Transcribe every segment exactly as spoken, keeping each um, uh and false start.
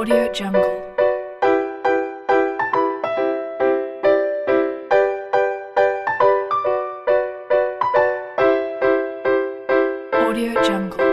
Audio Jungle. Audio Jungle.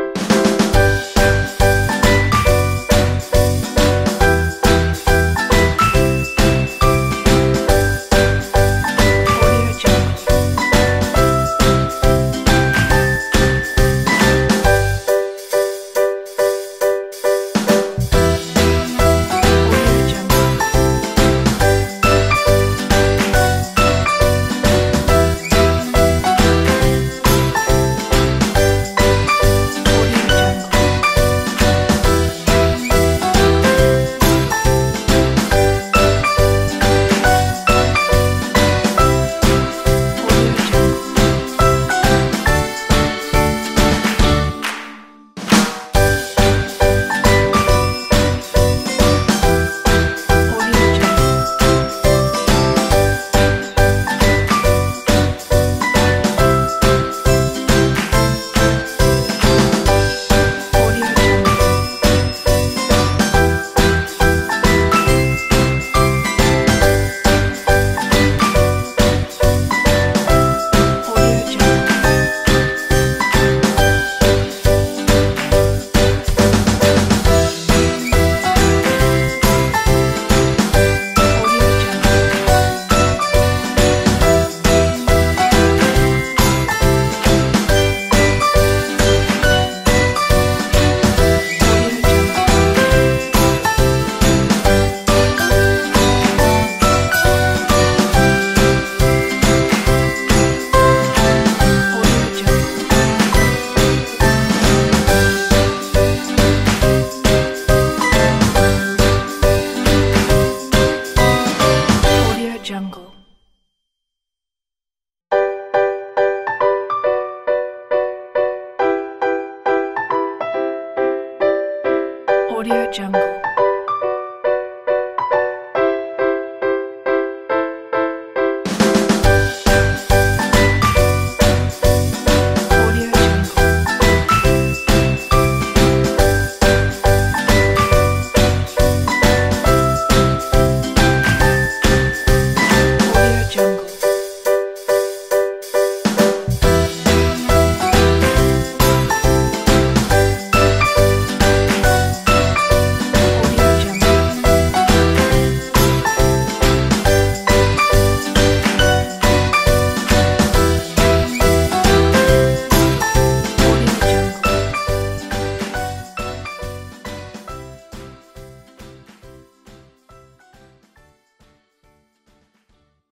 Jungle. Audio Jungle.